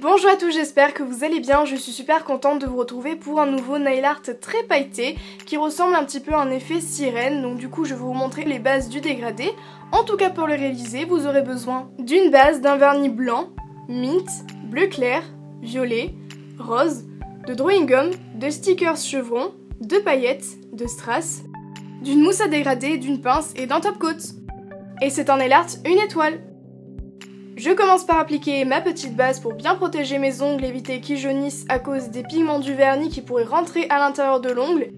Bonjour à tous, j'espère que vous allez bien, je suis super contente de vous retrouver pour un nouveau nail art très pailleté qui ressemble un petit peu à un effet sirène. Donc du coup je vais vous montrer les bases du dégradé. En tout cas pour le réaliser vous aurez besoin d'une base, d'un vernis blanc, mint, bleu clair, violet, rose, de drawing gum, de stickers chevrons, de paillettes, de strass, d'une mousse à dégrader, d'une pince et d'un top coat. Et c'est un nail art 1 étoile. Je commence par appliquer ma petite base pour bien protéger mes ongles, éviter qu'ils jaunissent à cause des pigments du vernis qui pourraient rentrer à l'intérieur de l'ongle.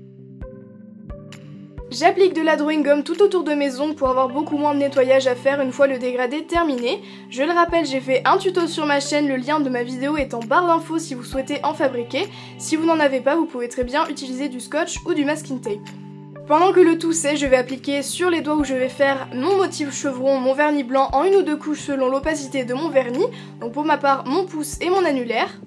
J'applique de la drawing gum tout autour de mes ongles pour avoir beaucoup moins de nettoyage à faire une fois le dégradé terminé. Je le rappelle, j'ai fait un tuto sur ma chaîne, le lien de ma vidéo est en barre d'infos si vous souhaitez en fabriquer. Si vous n'en avez pas, vous pouvez très bien utiliser du scotch ou du masking tape. Pendant que le tout sèche, je vais appliquer sur les doigts où je vais faire mon motif chevron, mon vernis blanc en 1 ou 2 couches selon l'opacité de mon vernis, donc pour ma part mon pouce et mon annulaire.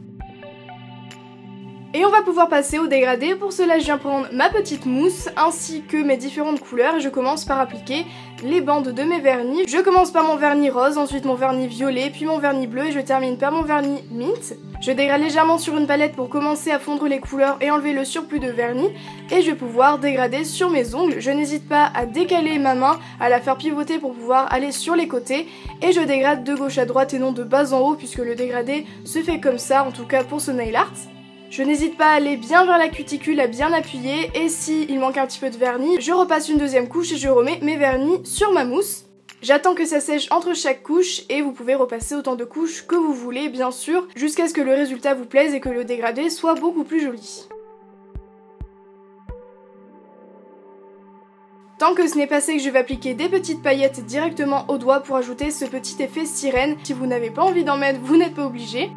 Et on va pouvoir passer au dégradé. Pour cela je viens prendre ma petite mousse ainsi que mes différentes couleurs et je commence par appliquer les bandes de mes vernis. Je commence par mon vernis rose, ensuite mon vernis violet, puis mon vernis bleu et je termine par mon vernis mint. Je dégrade légèrement sur une palette pour commencer à fondre les couleurs et enlever le surplus de vernis et je vais pouvoir dégrader sur mes ongles. Je n'hésite pas à décaler ma main, à la faire pivoter pour pouvoir aller sur les côtés et je dégrade de gauche à droite et non de bas en haut puisque le dégradé se fait comme ça, en tout cas pour ce nail art. Je n'hésite pas à aller bien vers la cuticule, à bien appuyer et s'il manque un petit peu de vernis, je repasse une deuxième couche et je remets mes vernis sur ma mousse. J'attends que ça sèche entre chaque couche et vous pouvez repasser autant de couches que vous voulez bien sûr, jusqu'à ce que le résultat vous plaise et que le dégradé soit beaucoup plus joli. Tant que ce n'est pas sec, je vais appliquer des petites paillettes directement au doigt pour ajouter ce petit effet sirène. Si vous n'avez pas envie d'en mettre, vous n'êtes pas obligé.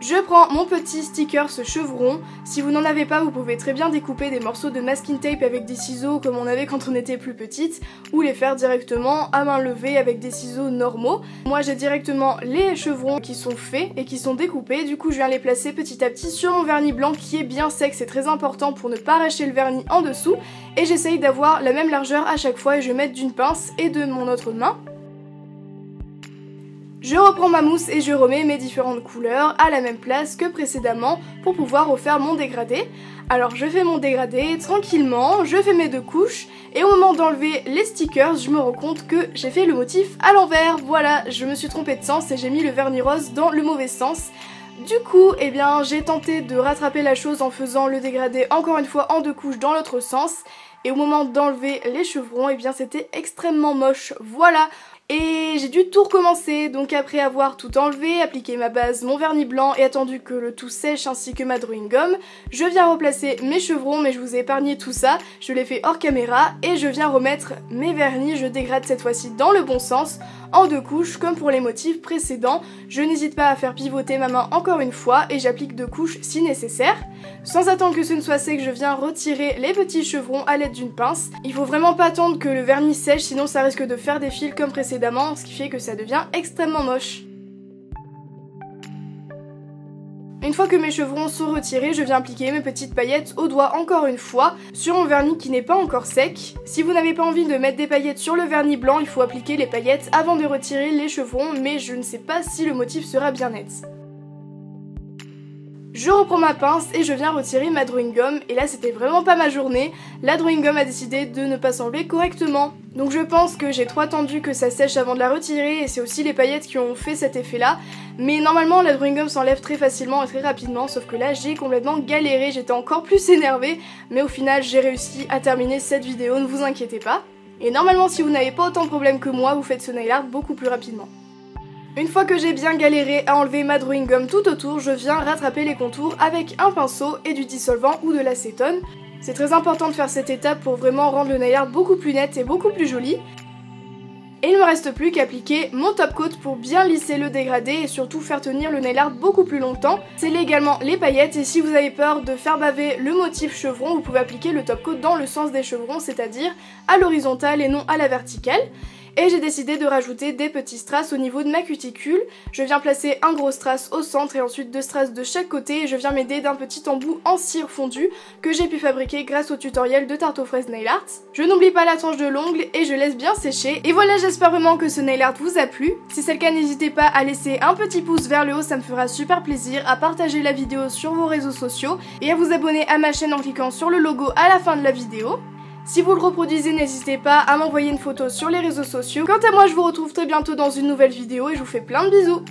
Je prends mon petit sticker, ce chevron. Si vous n'en avez pas, vous pouvez très bien découper des morceaux de masking tape avec des ciseaux comme on avait quand on était plus petite, ou les faire directement à main levée avec des ciseaux normaux. Moi j'ai directement les chevrons qui sont faits et qui sont découpés, du coup je viens les placer petit à petit sur mon vernis blanc qui est bien sec, c'est très important pour ne pas arracher le vernis en dessous, et j'essaye d'avoir la même largeur à chaque fois et je vais mettre d'une pince et de mon autre main. Je reprends ma mousse et je remets mes différentes couleurs à la même place que précédemment pour pouvoir refaire mon dégradé. Alors je fais mon dégradé tranquillement, je fais mes 2 couches et au moment d'enlever les stickers, je me rends compte que j'ai fait le motif à l'envers. Voilà, je me suis trompée de sens et j'ai mis le vernis rose dans le mauvais sens. Du coup, eh bien, j'ai tenté de rattraper la chose en faisant le dégradé encore une fois en 2 couches dans l'autre sens. Et au moment d'enlever les chevrons, eh bien, c'était extrêmement moche. Voilà! Et j'ai dû tout recommencer, donc après avoir tout enlevé, appliqué ma base, mon vernis blanc et attendu que le tout sèche ainsi que ma drawing gum, je viens replacer mes chevrons, mais je vous ai épargné tout ça, je l'ai fait hors caméra et je viens remettre mes vernis, je dégrade cette fois-ci dans le bon sens, en 2 couches comme pour les motifs précédents. Je n'hésite pas à faire pivoter ma main encore une fois et j'applique 2 couches si nécessaire. Sans attendre que ce ne soit sec, je viens retirer les petits chevrons à l'aide d'une pince. Il faut vraiment pas attendre que le vernis sèche, sinon ça risque de faire des fils comme précédemment, ce qui fait que ça devient extrêmement moche. Une fois que mes chevrons sont retirés, je viens appliquer mes petites paillettes au doigt encore une fois sur mon vernis qui n'est pas encore sec. Si vous n'avez pas envie de mettre des paillettes sur le vernis blanc, il faut appliquer les paillettes avant de retirer les chevrons, mais je ne sais pas si le motif sera bien net. Je reprends ma pince et je viens retirer ma drawing gum et là c'était vraiment pas ma journée, la drawing gum a décidé de ne pas s'enlever correctement. Donc je pense que j'ai trop attendu que ça sèche avant de la retirer et c'est aussi les paillettes qui ont fait cet effet là. Mais normalement la drawing gum s'enlève très facilement et très rapidement, sauf que là j'ai complètement galéré, j'étais encore plus énervée. Mais au final j'ai réussi à terminer cette vidéo, ne vous inquiétez pas. Et normalement si vous n'avez pas autant de problèmes que moi, vous faites ce nail art beaucoup plus rapidement. Une fois que j'ai bien galéré à enlever ma drawing gum tout autour, je viens rattraper les contours avec un pinceau et du dissolvant ou de l'acétone. C'est très important de faire cette étape pour vraiment rendre le nail art beaucoup plus net et beaucoup plus joli. Et il ne me reste plus qu'à appliquer mon top coat pour bien lisser le dégradé et surtout faire tenir le nail art beaucoup plus longtemps. Scellez également les paillettes et si vous avez peur de faire baver le motif chevron, vous pouvez appliquer le top coat dans le sens des chevrons, c'est-à-dire à l'horizontale et non à la verticale. Et j'ai décidé de rajouter des petits strass au niveau de ma cuticule. Je viens placer un gros strass au centre et ensuite deux strass de chaque côté, et je viens m'aider d'un petit embout en cire fondue que j'ai pu fabriquer grâce au tutoriel de Tarte aux Fraises Nail Art. Je n'oublie pas la tranche de l'ongle et je laisse bien sécher. Et voilà, j'espère vraiment que ce nail art vous a plu. Si c'est le cas, n'hésitez pas à laisser un petit pouce vers le haut, ça me fera super plaisir, à partager la vidéo sur vos réseaux sociaux et à vous abonner à ma chaîne en cliquant sur le logo à la fin de la vidéo. Si vous le reproduisez, n'hésitez pas à m'envoyer une photo sur les réseaux sociaux. Quant à moi, je vous retrouve très bientôt dans une nouvelle vidéo et je vous fais plein de bisous.